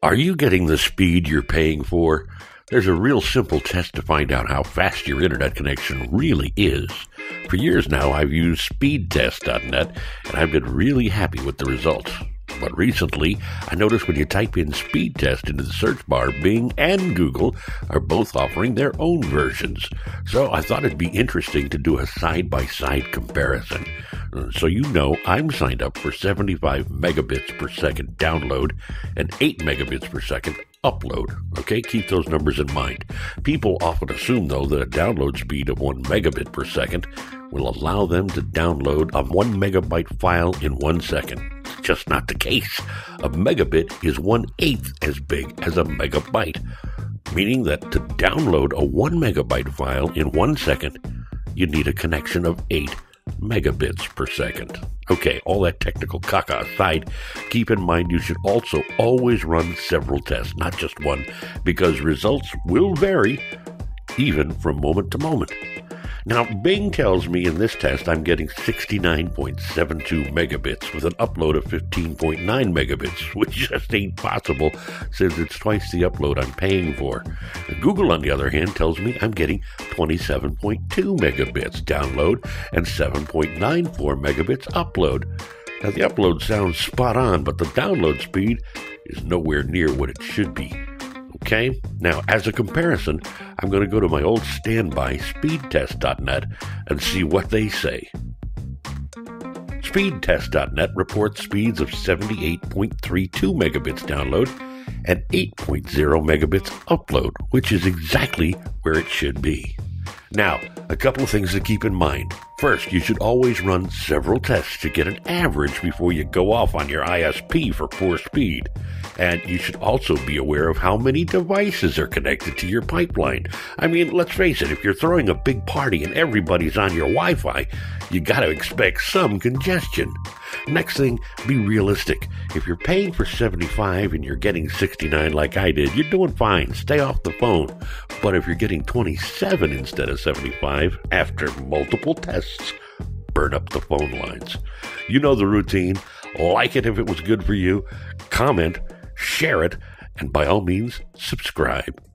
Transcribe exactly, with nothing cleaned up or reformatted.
Are you getting the speed you're paying for? There's a real simple test to find out how fast your internet connection really is. For years now, I've used speed test dot net, and I've been really happy with the results. But recently, I noticed when you type in speed test into the search bar, Bing and Google are both offering their own versions. So I thought it'd be interesting to do a side-by-side comparison. So you know I'm signed up for seventy-five megabits per second download and eight megabits per second upload. Okay, keep those numbers in mind. People often assume, though, that a download speed of one megabit per second will allow them to download a one megabyte file in one second. Just not the case. A megabit is one-eighth as big as a megabyte, meaning that to download a one megabyte file in one second, you need a connection of eight megabits per second. Okay, all that technical caca aside, keep in mind you should also always run several tests, not just one, because results will vary even from moment to moment. Now, Bing tells me in this test I'm getting sixty-nine point seven two megabits with an upload of fifteen point nine megabits, which just ain't possible since it's twice the upload I'm paying for. Google, on the other hand, tells me I'm getting twenty-seven point two megabits download and seven point nine four megabits upload. Now, the upload sounds spot on, but the download speed is nowhere near what it should be. Okay, now as a comparison, I'm going to go to my old standby, speed test dot net, and see what they say. speed test dot net reports speeds of seventy-eight point three two megabits download and eight point zero megabits upload, which is exactly where it should be. Now, a couple of things to keep in mind. First, you should always run several tests to get an average before you go off on your I S P for poor speed. And you should also be aware of how many devices are connected to your pipeline. I mean, let's face it, if you're throwing a big party and everybody's on your Wi-Fi, you gotta expect some congestion. Next thing, be realistic. If you're paying for seventy-five and you're getting sixty-nine like I did, you're doing fine. Stay off the phone. But if you're getting twenty-seven instead of seventy-five after multiple tests, burn up the phone lines. You know the routine. Like it if it was good for you. Comment, share it, and by all means, subscribe.